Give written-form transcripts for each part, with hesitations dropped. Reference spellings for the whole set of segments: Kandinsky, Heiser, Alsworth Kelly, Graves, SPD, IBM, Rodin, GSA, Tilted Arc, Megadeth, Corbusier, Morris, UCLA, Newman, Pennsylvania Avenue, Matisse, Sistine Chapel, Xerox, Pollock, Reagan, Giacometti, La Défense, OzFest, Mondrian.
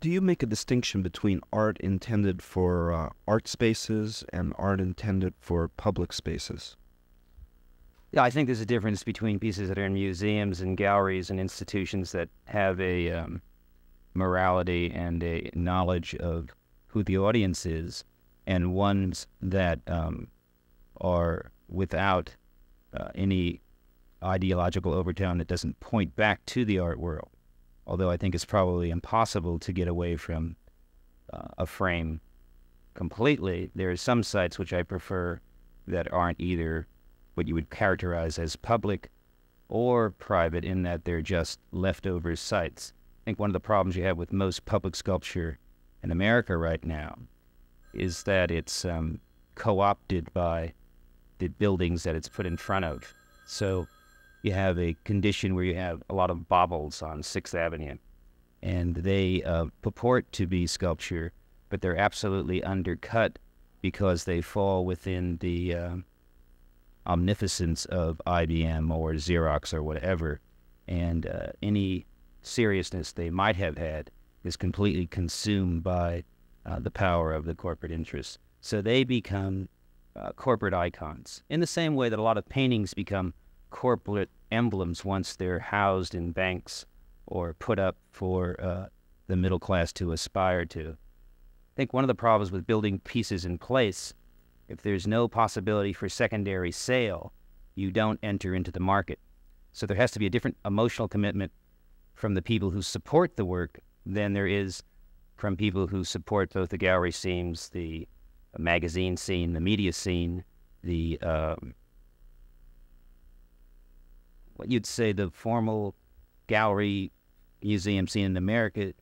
Do you make a distinction between art intended for art spaces and art intended for public spaces? Yeah, I think there's a difference between pieces that are in museums and galleries and institutions that have a morality and a knowledge of who the audience is, and ones that are without any ideological overtone that doesn't point back to the art world. Although I think it's probably impossible to get away from a frame completely. There are some sites which I prefer that aren't either what you would characterize as public or private, in that they're just leftover sites. I think one of the problems you have with most public sculpture in America right now is that it's co-opted by the buildings that it's put in front of. So you have a condition where you have a lot of baubles on 6th Avenue, and they purport to be sculpture, but they're absolutely undercut because they fall within the omnificence of IBM or Xerox or whatever, and any seriousness they might have had is completely consumed by the power of the corporate interests. So they become corporate icons, in the same way that a lot of paintings become corporate emblems once they're housed in banks or put up for the middle class to aspire to. I think one of the problems with building pieces in place, if there's no possibility for secondary sale, you don't enter into the market. So there has to be a different emotional commitment from the people who support the work than there is from people who support both the gallery scenes, the magazine scene, the media scene, the what you'd say the formal gallery museum scene in America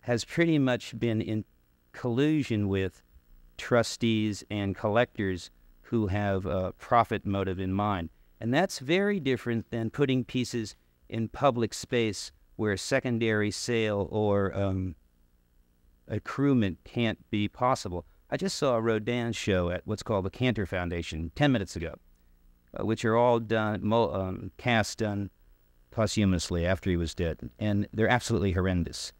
has pretty much been in collusion with trustees and collectors who have a profit motive in mind. And that's very different than putting pieces in public space where secondary sale or accruement can't be possible. I just saw a Rodin show at what's called the Cantor Foundation 10 minutes ago, which are all done, casts done posthumously after he was dead, and they're absolutely horrendous.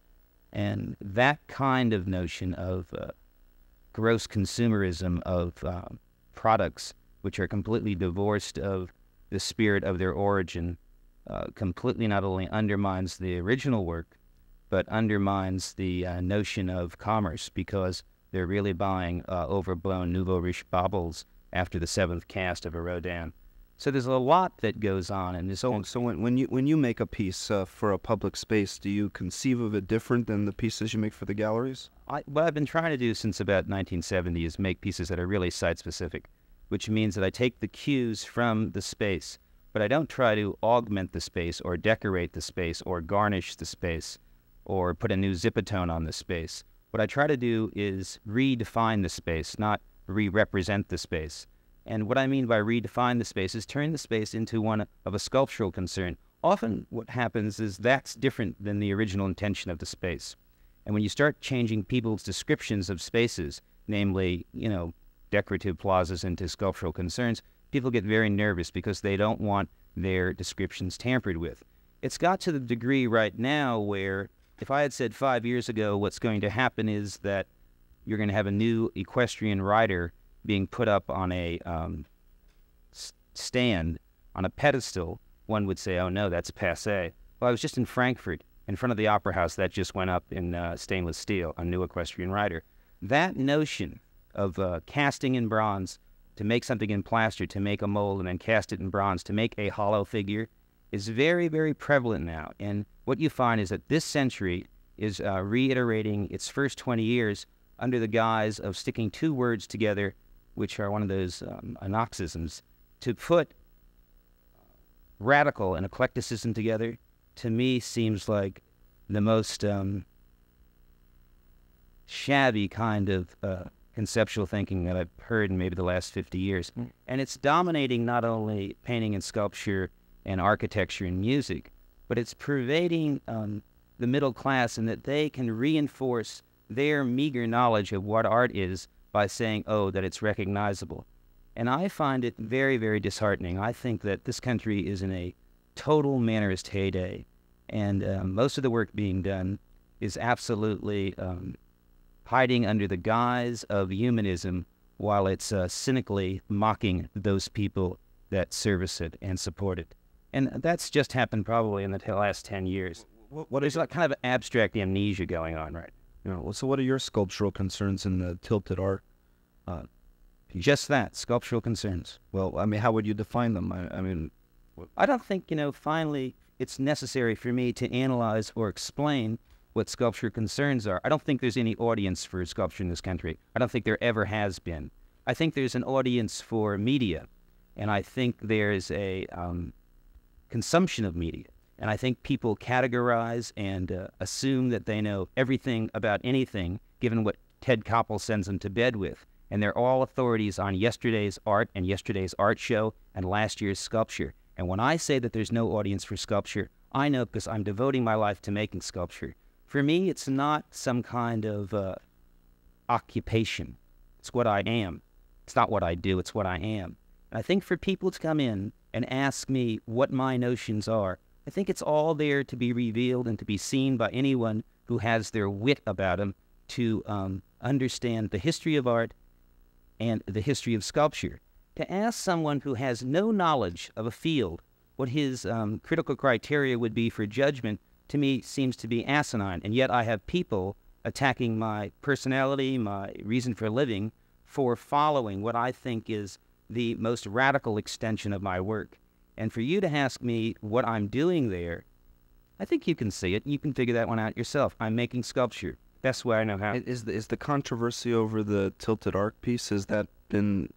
And that kind of notion of gross consumerism of products which are completely divorced of the spirit of their origin completely not only undermines the original work, but undermines the notion of commerce, because they're really buying overblown nouveau riche baubles after the 7th cast of a Rodin. So there's a lot that goes on in this old... So when you make a piece for a public space, do you conceive of it different than the pieces you make for the galleries? What I've been trying to do since about 1970 is make pieces that are really site-specific, which means that I take the cues from the space, but I don't try to augment the space or decorate the space or garnish the space or put a new zipatone on the space. What I try to do is redefine the space, not re-represent the space. And what I mean by redefine the space is turn the space into one of a sculptural concern. Often what happens is that's different than the original intention of the space. And when you start changing people's descriptions of spaces, namely, you know, decorative plazas into sculptural concerns, people get very nervous because they don't want their descriptions tampered with. It's got to the degree right now where if I had said 5 years ago what's going to happen is that you're going to have a new equestrian rider being put up on a stand, on a pedestal, one would say, oh no, that's passé. Well, I was just in Frankfurt, in front of the Opera House, that just went up in stainless steel, a new equestrian rider. That notion of casting in bronze to make something in plaster, to make a mold and then cast it in bronze, to make a hollow figure, is very, very prevalent now. And what you find is that this century is reiterating its first 20 years under the guise of sticking two words together, which are one of those anoxisms, to put radical and eclecticism together. To me, seems like the most shabby kind of conceptual thinking that I've heard in maybe the last 50 years. And it's dominating not only painting and sculpture and architecture and music, but it's pervading the middle class, in that they can reinforce their meager knowledge of what art is by saying, oh, that it's recognizable. And I find it very, very disheartening. I think that this country is in a total mannerist heyday, and most of the work being done is absolutely hiding under the guise of humanism while it's cynically mocking those people that service it and support it. And that's just happened probably in the last 10 years. There's like kind of abstract amnesia going on, right? You know, so what are your sculptural concerns in the Tilted Arc? Just that, sculptural concerns. Well, I mean, how would you define them? I don't think, you know, finally it's necessary for me to analyze or explain what sculpture concerns are. I don't think there's any audience for sculpture in this country. I don't think there ever has been. I think there's an audience for media, and I think there's a consumption of media. And I think people categorize and assume that they know everything about anything, given what Ted Koppel sends them to bed with. And they're all authorities on yesterday's art and yesterday's art show and last year's sculpture. And when I say that there's no audience for sculpture, I know because I'm devoting my life to making sculpture. For me, it's not some kind of occupation. It's what I am. It's not what I do. It's what I am. And I think for people to come in and ask me what my notions are, I think it's all there to be revealed and to be seen by anyone who has their wit about them to understand the history of art and the history of sculpture. To ask someone who has no knowledge of a field what his critical criteria would be for judgment, to me, seems to be asinine. And yet I have people attacking my personality, my reason for living, for following what I think is the most radical extension of my work. And for you to ask me what I'm doing there, I think you can see it. You can figure that one out yourself. I'm making sculpture. Best way I know how. Is the controversy over the Tilted Arc piece, has that been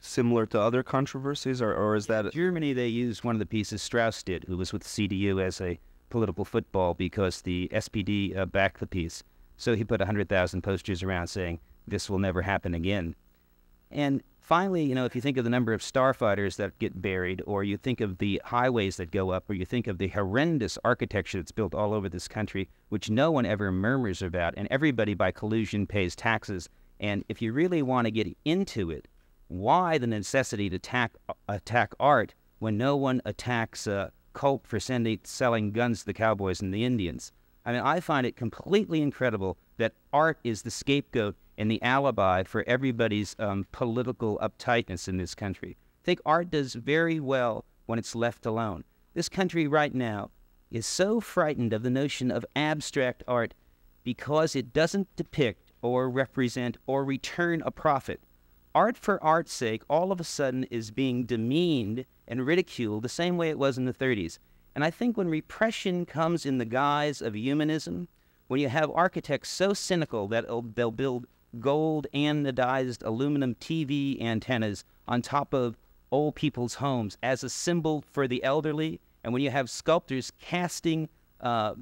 similar to other controversies? Or is that... In Germany, they used one of the pieces Strauss did, who was with CDU, as a political football because the SPD backed the piece. So he put 100,000 posters around saying, this will never happen again. And finally, you know, if you think of the number of starfighters that get buried, or you think of the highways that go up, or you think of the horrendous architecture that's built all over this country, which no one ever murmurs about, and everybody by collusion pays taxes. And if you really want to get into it, why the necessity to attack art when no one attacks Culp for selling guns to the cowboys and the Indians? I mean, I find it completely incredible that art is the scapegoat and the alibi for everybody's political uptightness in this country. I think art does very well when it's left alone. This country right now is so frightened of the notion of abstract art because it doesn't depict or represent or return a profit. Art for art's sake all of a sudden is being demeaned and ridiculed the same way it was in the 30s. And I think when repression comes in the guise of humanism, when you have architects so cynical that they'll build gold anodized aluminum TV antennas on top of old people's homes as a symbol for the elderly, and when you have sculptors casting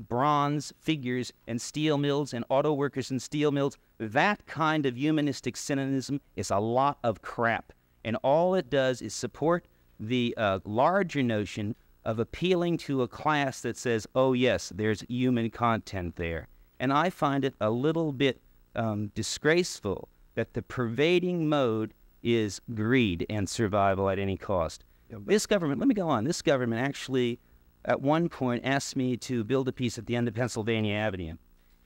bronze figures in steel mills and auto workers in steel mills, that kind of humanistic cynicism is a lot of crap. And all it does is support the larger notion of appealing to a class that says, oh yes, there's human content there. And I find it a little bit disgraceful that the pervading mode is greed and survival at any cost. This government, let me go on, this government actually at one point asked me to build a piece at the end of Pennsylvania Avenue.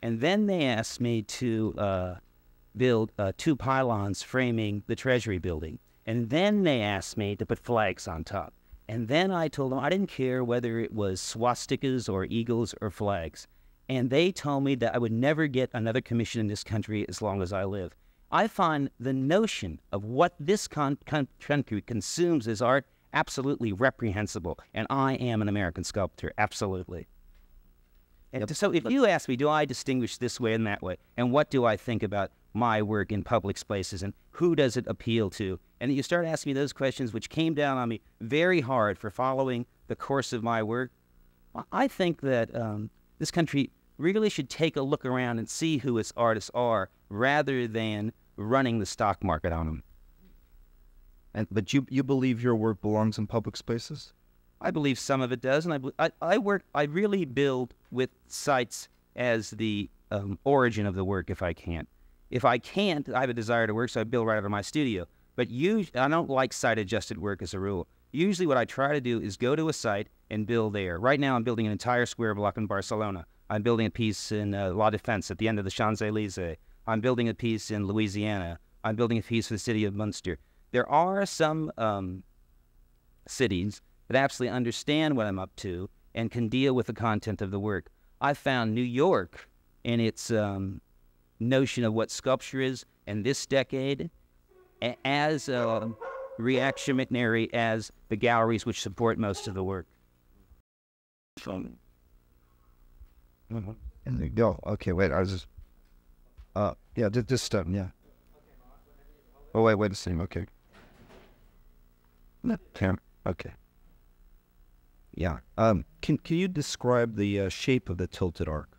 And then they asked me to build 2 pylons framing the Treasury building. And then they asked me to put flags on top. And then I told them I didn't care whether it was swastikas or eagles or flags. And they told me that I would never get another commission in this country as long as I live. I find the notion of what this country consumes as art absolutely reprehensible. And I am an American sculptor, absolutely. And yep. So if you ask me, do I distinguish this way and that way, and what do I think about my work in public spaces, and who does it appeal to? And you start asking me those questions, which came down on me very hard for following the course of my work. I think that this country really should take a look around and see who its artists are, rather than running the stock market on them. But you believe your work belongs in public spaces? I believe some of it does, and I really build with sites as the origin of the work if I can. If I can't, I have a desire to work, so I build right out of my studio. But I don't like site-adjusted work as a rule. Usually what I try to do is go to a site and build there. Right now I'm building an entire square block in Barcelona. I'm building a piece in La Défense at the end of the Champs-Élysées. I'm building a piece in Louisiana. I'm building a piece for the city of Munster. There are some cities that absolutely understand what I'm up to and can deal with the content of the work. I found New York in its notion of what sculpture is in this decade as reactionary as the galleries which support most of the work. No, okay, wait, I was just, yeah, this stuff, yeah. Oh, wait a second, okay. Okay. Yeah, can you describe the shape of the tilted arc?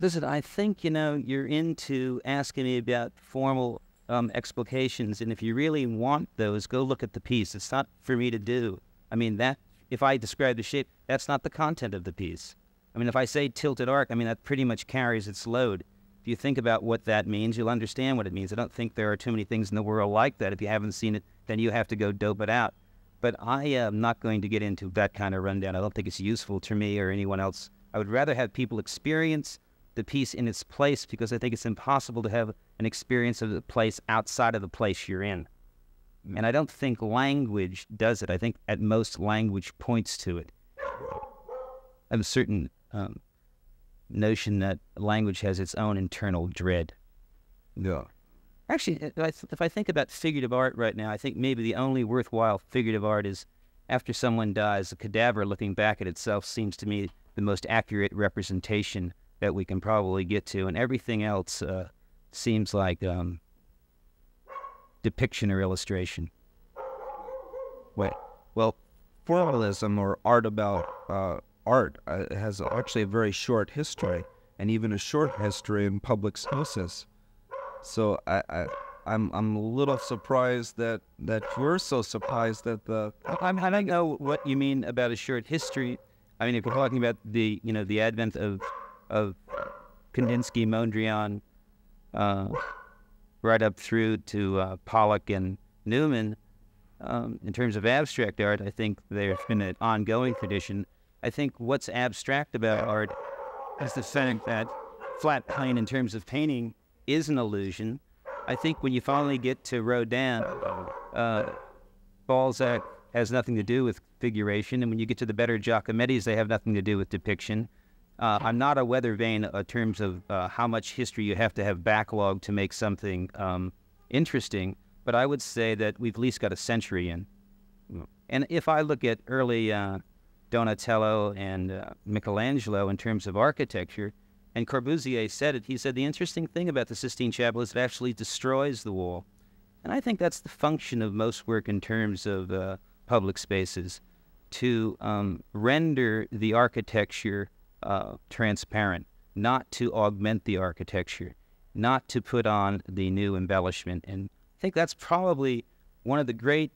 Listen, I think, you know, you're into asking me about formal explications, and if you really want those, go look at the piece. It's not for me to do. I mean, that, if I describe the shape, that's not the content of the piece. I mean, if I say tilted arc, I mean, that pretty much carries its load. If you think about what that means, you'll understand what it means. I don't think there are too many things in the world like that. If you haven't seen it, then you have to go dope it out. But I am not going to get into that kind of rundown. I don't think it's useful to me or anyone else. I would rather have people experience the piece in its place, because I think it's impossible to have an experience of the place outside of the place you're in. And I don't think language does it. I think at most language points to it. I have a certain notion that language has its own internal dread. Yeah. Actually, if I think about figurative art right now, I think maybe the only worthwhile figurative art is after someone dies, a cadaver looking back at itself seems to me the most accurate representation that we can probably get to, and everything else seems like depiction or illustration. Wait, well, formalism or art about art has actually a very short history, and even a short history in public spaces. So I'm a little surprised that we're so surprised that the. I don't know what you mean about a short history. I mean, if we're talking about the the advent of Kandinsky, Mondrian, right up through to Pollock and Newman. In terms of abstract art, I think there's been an ongoing tradition. I think what's abstract about art is the fact that flat plane in terms of painting is an illusion. I think when you finally get to Rodin, Balzac has nothing to do with figuration, and when you get to the better Giacomettis, they have nothing to do with depiction. I'm not a weather vane in terms of how much history you have to have backlog to make something interesting, but I would say that we've at least got a century in. And if I look at early Donatello and Michelangelo in terms of architecture, and Corbusier said it, he said the interesting thing about the Sistine Chapel is it actually destroys the wall. And I think that's the function of most work in terms of public spaces, to render the architecture transparent, not to augment the architecture, not to put on the new embellishment. And I think that's probably one of the great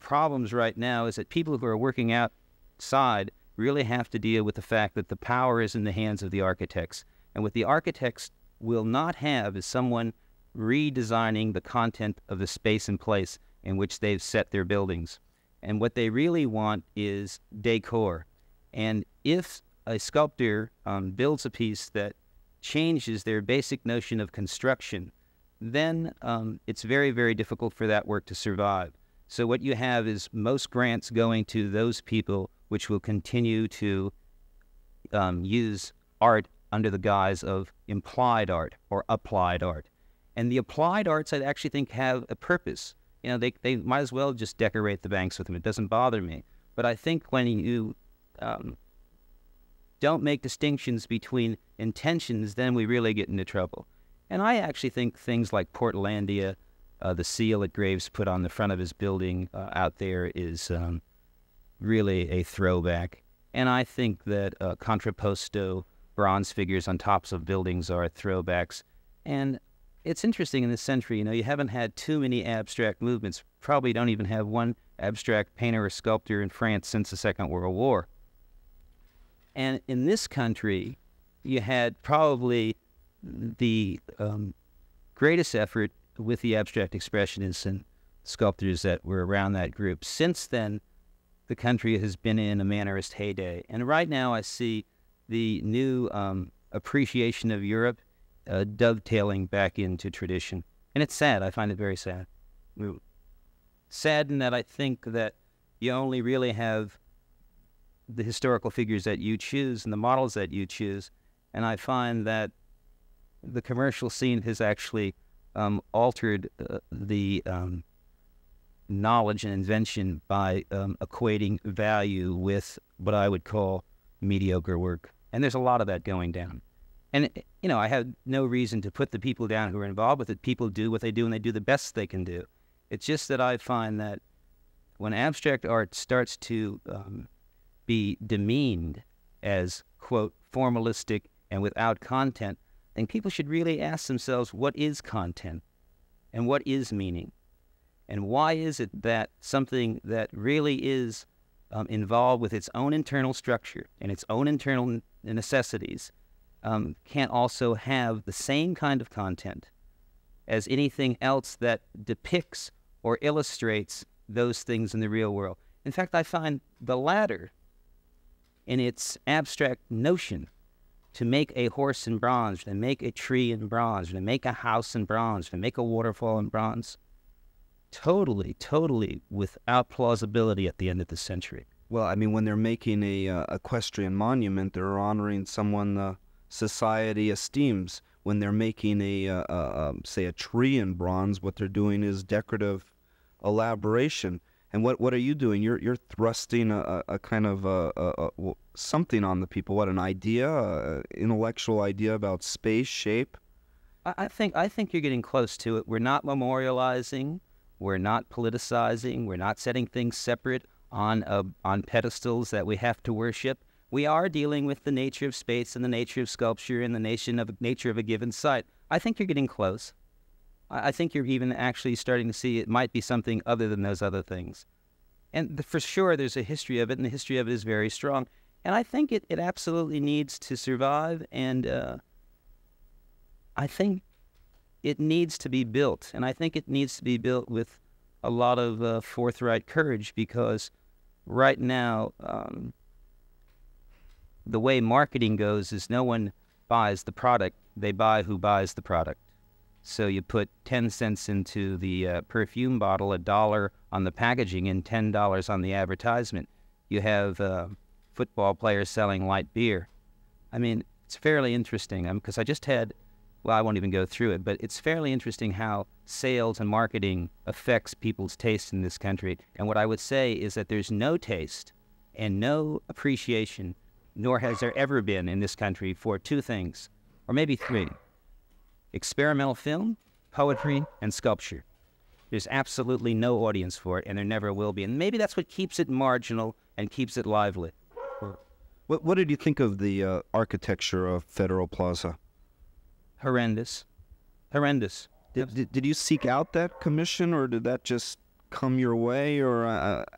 problems right now, is that people who are working outside really have to deal with the fact that the power is in the hands of the architects. And what the architects will not have is someone redesigning the content of the space and place in which they've set their buildings. And what they really want is decor. And if a sculptor builds a piece that changes their basic notion of construction, then it's very, very difficult for that work to survive. So what you have is most grants going to those people which will continue to use art under the guise of implied art or applied art. And the applied arts, I actually think, have a purpose. You know, they might as well just decorate the banks with them. It doesn't bother me. But I think when you don't make distinctions between intentions, then we really get into trouble. And I actually think things like Portlandia, the seal that Graves put on the front of his building out there is really a throwback. And I think that contrapposto bronze figures on tops of buildings are throwbacks. And it's interesting in this century, you know, you haven't had too many abstract movements. Probably don't even have one abstract painter or sculptor in France since the Second World War. And in this country, you had probably the greatest effort with the abstract expressionists and sculptors that were around that group. Since then, the country has been in a mannerist heyday. And right now I see the new appreciation of Europe dovetailing back into tradition. And it's sad. I find it very sad. Sad in that I think that you only really have the historical figures that you choose and the models that you choose. And I find that the commercial scene has actually altered the knowledge and invention by equating value with what I would call mediocre work. And there's a lot of that going down. And, you know, I have no reason to put the people down who are involved with it. People do what they do, and they do the best they can do. It's just that I find that when abstract art starts to be demeaned as, quote, formalistic and without content, then people should really ask themselves, what is content and what is meaning? And why is it that something that really is involved with its own internal structure and its own internal necessities can't also have the same kind of content as anything else that depicts or illustrates those things in the real world? In fact, I find the latter in its abstract notion to make a horse in bronze, to make a tree in bronze, to make a house in bronze, to make a waterfall in bronze, totally, totally without plausibility at the end of the century. Well, I mean, when they're making a equestrian monument, they're honoring someone the society esteems. When they're making a, say, a tree in bronze, what they're doing is decorative elaboration. And what are you doing? You're thrusting a kind of something on the people. What, an idea, intellectual idea about space, shape? I think you're getting close to it. We're not memorializing. We're not politicizing. We're not setting things separate on pedestals that we have to worship. We are dealing with the nature of space and the nature of sculpture and the nature of a given site. I think you're getting close. I think you're even actually starting to see it might be something other than those other things. And for sure, there's a history of it, and the history of it is very strong. And I think it absolutely needs to survive, and I think it needs to be built. And I think it needs to be built with a lot of forthright courage, because right now, the way marketing goes is no one buys the product. They buy who buys the product. So you put 10 cents into the perfume bottle, $1 on the packaging, and $10 on the advertisement. You have football players selling light beer. I mean, it's fairly interesting, because I just had, well, I won't even go through it, but it's fairly interesting how sales and marketing affects people's taste in this country. And what I would say is that there's no taste and no appreciation, nor has there ever been in this country, for two things, or maybe three: experimental film, poetry, and sculpture. There's absolutely no audience for it, and there never will be. And maybe that's what keeps it marginal and keeps it lively. What did you think of the architecture of Federal Plaza? Horrendous. Horrendous. Did you seek out that commission, or did that just come your way? Or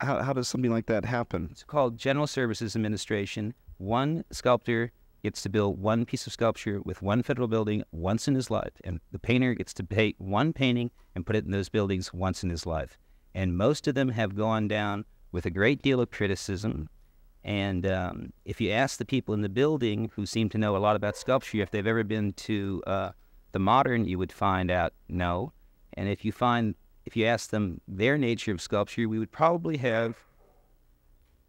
how does something like that happen? It's called General Services Administration. One sculptor gets to build one piece of sculpture with one federal building once in his life, and the painter gets to paint one painting and put it in those buildings once in his life. And most of them have gone down with a great deal of criticism. And if you ask the people in the building, who seem to know a lot about sculpture, if they've ever been to the modern, you would find out no. And if you ask them their nature of sculpture, we would probably have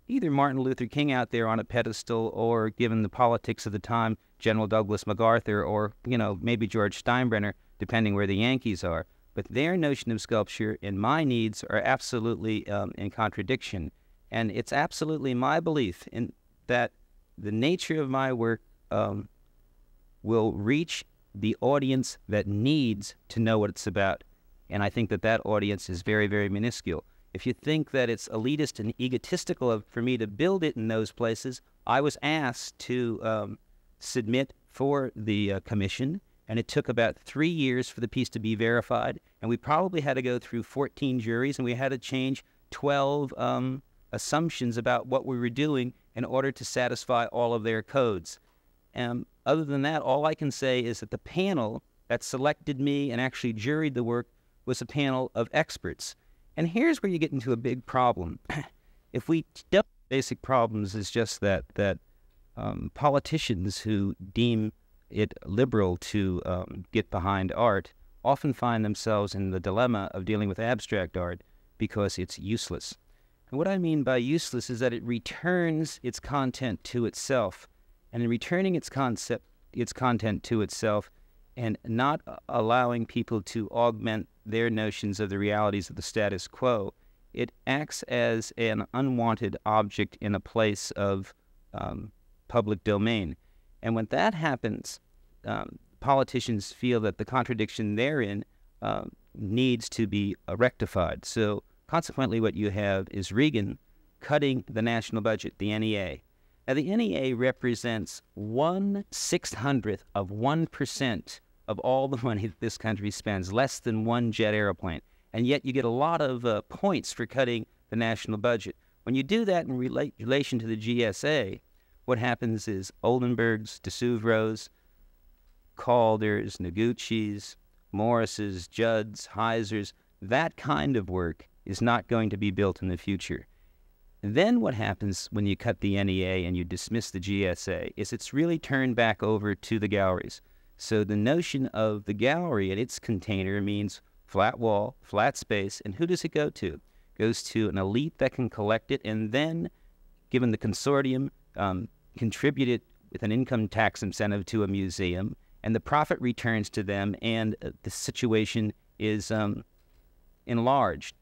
either Martin Luther King out there on a pedestal, or, given the politics of the time, General Douglas MacArthur, or, you know, maybe George Steinbrenner, depending where the Yankees are. But their notion of sculpture and my needs are absolutely in contradiction. And it's absolutely my belief in that the nature of my work will reach the audience that needs to know what it's about. And I think that that audience is very, very minuscule. If you think that it's elitist and egotistical for me to build it in those places, I was asked to submit for the commission, and it took about 3 years for the piece to be verified, and we probably had to go through 14 juries, and we had to change 12 assumptions about what we were doing in order to satisfy all of their codes. Other than that, all I can say is that the panel that selected me and actually juried the work was a panel of experts. And here's where you get into a big problem. If we don't, basic problems is just that politicians who deem it liberal to get behind art often find themselves in the dilemma of dealing with abstract art because it's useless. And what I mean by useless is that it returns its content to itself, and in returning its content to itself and not allowing people to augment their notions of the realities of the status quo, it acts as an unwanted object in a place of public domain. And when that happens, politicians feel that the contradiction therein needs to be rectified. So consequently, what you have is Reagan cutting the national budget, the NEA. Now, the NEA represents 1/600 of 1% of all the money that this country spends, less than one jet airplane. And yet you get a lot of points for cutting the national budget. When you do that in relation to the GSA, what happens is Oldenburg's, de Souvro's, Calder's, Noguchi's, Morris's, Judd's, Heiser's, that kind of work is not going to be built in the future. And then what happens when you cut the NEA and you dismiss the GSA is it's really turned back over to the galleries. So the notion of the gallery and its container means flat wall, flat space, and who does it go to? It goes to an elite that can collect it and then, given the consortium, contribute it with an income tax incentive to a museum, and the profit returns to them, and the situation is enlarged.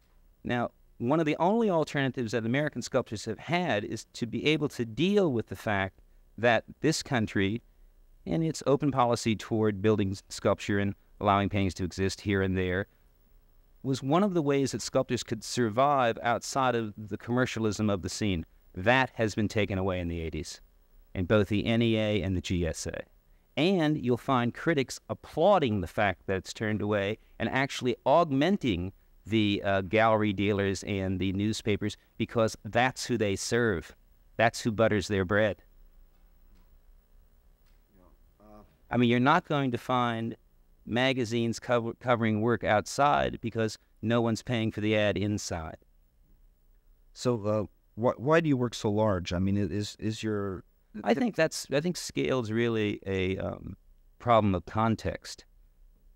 Now, one of the only alternatives that American sculptors have had is to be able to deal with the fact that this country and its open policy toward building sculpture and allowing paintings to exist here and there was one of the ways that sculptors could survive outside of the commercialism of the scene. That has been taken away in the 80s in both the NEA and the GSA. And you'll find critics applauding the fact that it's turned away and actually augmenting the gallery dealers and the newspapers, because that's who they serve. That's who butters their bread. I mean, you're not going to find magazines covering work outside because no one's paying for the ad inside. So why do you work so large? I mean, is your... I think scale's really a problem of context.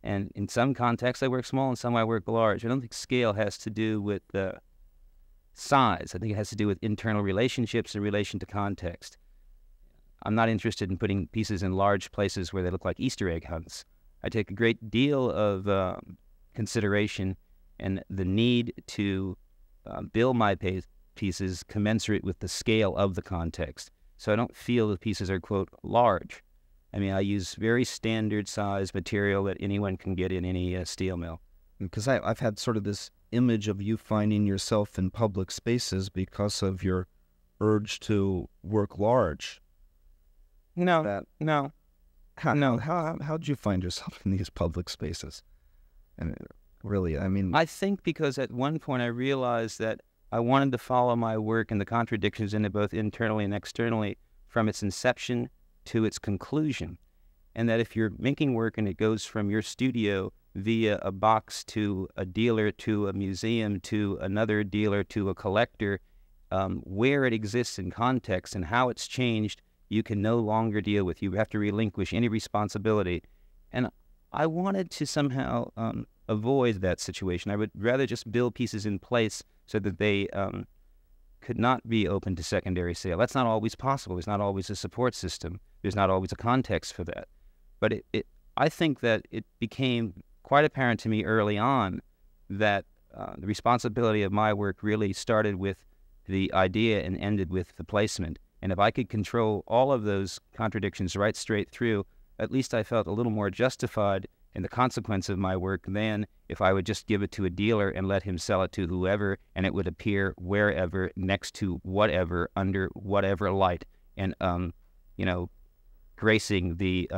And in some contexts, I work small, and some I work large. I don't think scale has to do with size. I think it has to do with internal relationships in relation to context. I'm not interested in putting pieces in large places where they look like Easter egg hunts. I take a great deal of consideration and the need to build my pieces commensurate with the scale of the context. So I don't feel the pieces are, quote, large. I mean, I use very standard size material that anyone can get in any steel mill. Because I've had sort of this image of you finding yourself in public spaces because of your urge to work large. No, no. How'd you find yourself in these public spaces? And really, I mean... I think because at one point I realized that I wanted to follow my work and the contradictions in it both internally and externally from its inception to its conclusion. And that if you're making work and it goes from your studio via a box to a dealer to a museum to another dealer to a collector, where it exists in context and how it's changed, you can no longer deal with. You have to relinquish any responsibility. And I wanted to somehow avoid that situation. I would rather just build pieces in place so that they could not be open to secondary sale. That's not always possible. There's not always a support system. There's not always a context for that. But I think that it became quite apparent to me early on that the responsibility of my work really started with the idea and ended with the placement. And if I could control all of those contradictions right straight through, at least I felt a little more justified and the consequence of my work than if I would just give it to a dealer and let him sell it to whoever, and it would appear wherever, next to whatever, under whatever light, and, you know, gracing the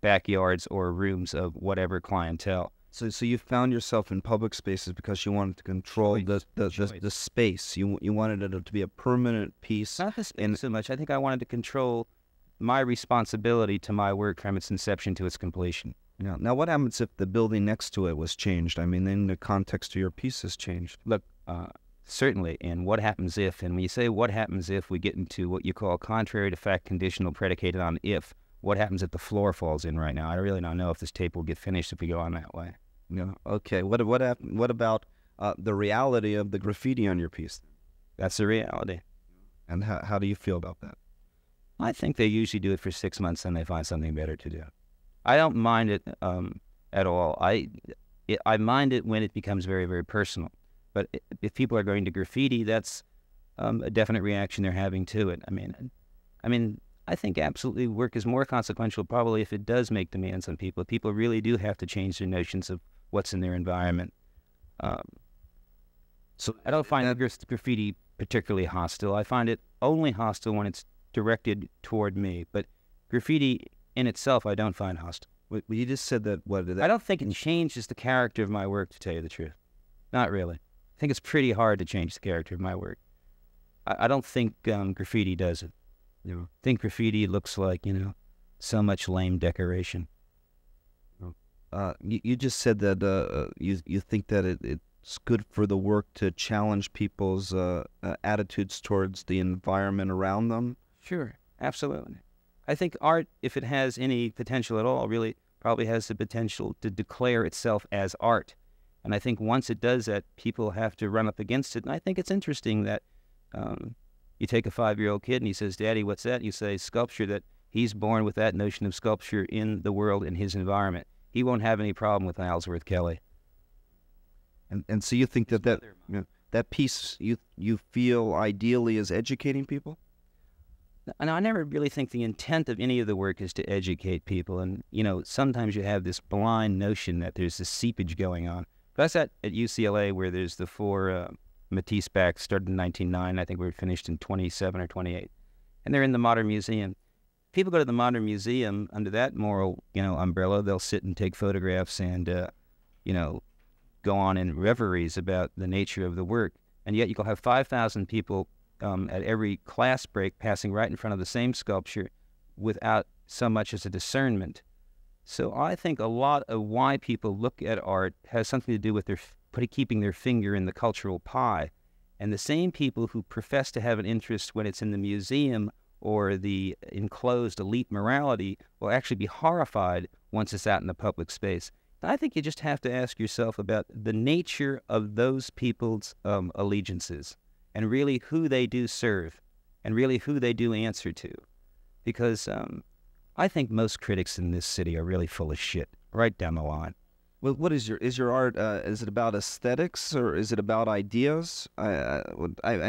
backyards or rooms of whatever clientele. So you found yourself in public spaces because you wanted to control the space. You wanted it to be a permanent piece. Not the space so much. I think I wanted to control my responsibility to my work from its inception to its completion. Yeah. Now, what happens if the building next to it was changed? I mean, then the context of your piece has changed. Look, Certainly. And what happens if, and when you say what happens if, we get into what you call contrary to fact conditional predicated on if. What happens if the floor falls in right now? I really don't know if this tape will get finished if we go on that way. No. Okay. What about the reality of the graffiti on your piece? That's the reality. And how do you feel about that? I think they usually do it for 6 months and they find something better to do. I don't mind it at all. I mind it when it becomes very, very personal. But if people are going to graffiti, that's a definite reaction they're having to it. I mean, I think absolutely work is more consequential probably if it does make demands on people. People really do have to change their notions of what's in their environment. So I don't find graffiti particularly hostile. I find it only hostile when it's directed toward me. But graffiti in itself, I don't find hostile. Well, you just said that. What did that? I don't think it changes the character of my work, to tell you the truth. Not really. I think it's pretty hard to change the character of my work. I don't think graffiti does it. No. I think graffiti looks like, you know, so much lame decoration. No. You just said that you think that it's good for the work to challenge people's attitudes towards the environment around them? Sure, absolutely. I think art, if it has any potential at all, really probably has the potential to declare itself as art. And I think once it does that, people have to run up against it. And I think it's interesting that you take a 5-year-old kid and he says, "Daddy, what's that?" You say, "Sculpture," that he's born with that notion of sculpture in the world, in his environment. He won't have any problem with Alsworth Kelly. And so you think that you know, that piece you feel ideally is educating people? And I never really think the intent of any of the work is to educate people. And, you know, sometimes you have this blind notion that there's this seepage going on. I was at UCLA where there's the 4 Matisse backs, started in 1909. I think we were finished in 27 or 28. And they're in the Modern Museum. People go to the Modern Museum under that moral, you know, umbrella. They'll sit and take photographs and, you know, go on in reveries about the nature of the work. And yet you'll have 5,000 people at every class break passing right in front of the same sculpture without so much as a discernment. So I think a lot of why people look at art has something to do with their keeping their finger in the cultural pie. And the same people who profess to have an interest when it's in the museum or the enclosed elite morality will actually be horrified once it's out in the public space. I think you just have to ask yourself about the nature of those people's allegiances and really who they do serve and really who they do answer to. Because I think most critics in this city are really full of shit, right down the line. Well, what is your art? Is it about aesthetics or is it about ideas? I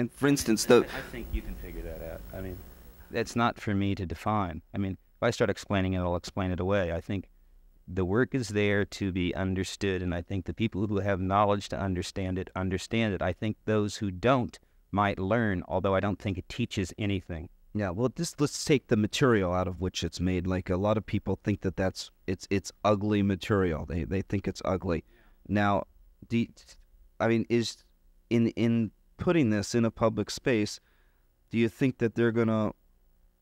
for instance, I think you can figure that out. I mean, that's not for me to define. I mean, if I start explaining it, I'll explain it away. I think the work is there to be understood, and I think the people who have knowledge to understand it understand it. I think those who don't might learn, although I don't think it teaches anything. Yeah, well, just let's take the material out of which it's made. Like a lot of people think that it's ugly material. They think it's ugly. Now, in putting this in a public space, do you think that they're gonna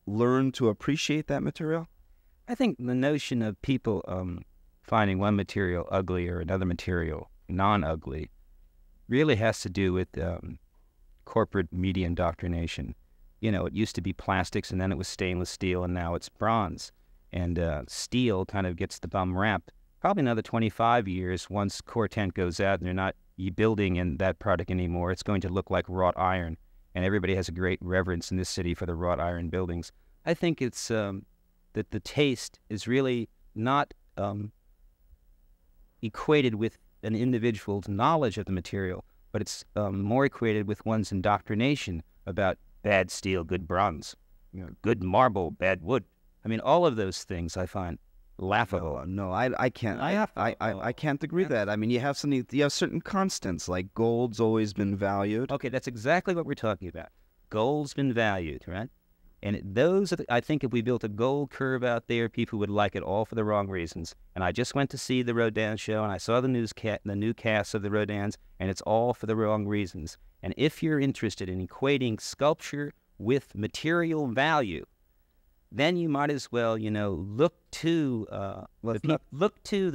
learn to appreciate that material? I think the notion of people finding one material ugly or another material non-ugly really has to do with corporate media indoctrination. You know, it used to be plastics, and then it was stainless steel, and now it's bronze. And steel kind of gets the bum rap. Probably another 25 years, once Corten goes out and they're not building in that product anymore, it's going to look like wrought iron. And everybody has a great reverence in this city for the wrought iron buildings. I think it's that the taste is really not equated with an individual's knowledge of the material, but it's more equated with one's indoctrination about bad steel, good bronze, you know, good marble, bad wood. I mean, all of those things I find laughable. No, I can't. I can't agree with that. I mean, you have certain constants, like gold's always been valued. Okay, that's exactly what we're talking about. Gold's been valued, right? And those are I think if we built a gold curve out there, people would like it all for the wrong reasons. And I just went to see the Rodin show, and I saw the new cast of the Rodins, and it's all for the wrong reasons. And if you're interested in equating sculpture with material value, then you might as well, you know, look to the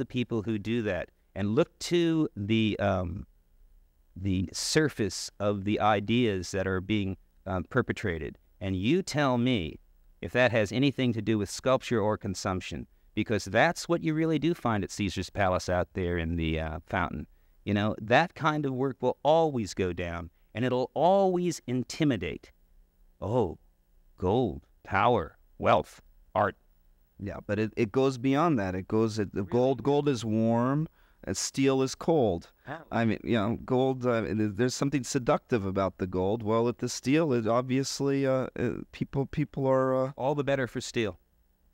people who do that, and look to the the surface of the ideas that are being perpetrated. And you tell me if that has anything to do with sculpture or consumption, because that's what you really do find at Caesar's Palace out there in the fountain. You know, that kind of work will always go down, and it'll always intimidate. Oh, gold, power, wealth, art. Yeah, but it goes beyond that. It goes, really? Gold is warm, and steel is cold. Wow. I mean, you know, gold, there's something seductive about the gold. Well, at the steel, it obviously, people are... all the better for steel.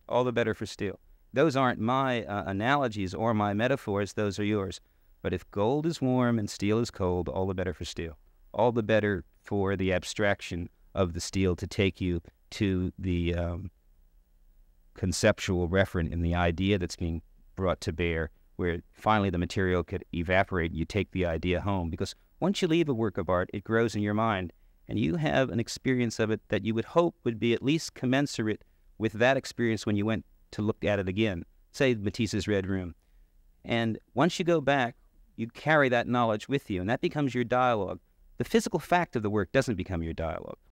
All the better for steel. Those aren't my analogies or my metaphors. Those are yours. But if gold is warm and steel is cold, all the better for steel. All the better for the abstraction of the steel to take you to the conceptual referent and the idea that's being brought to bear, where finally the material could evaporate and you take the idea home. Because once you leave a work of art, it grows in your mind, and you have an experience of it that you would hope would be at least commensurate with that experience when you went to look at it again, say Matisse's Red Room. And once you go back, you carry that knowledge with you, and that becomes your dialogue. The physical fact of the work doesn't become your dialogue.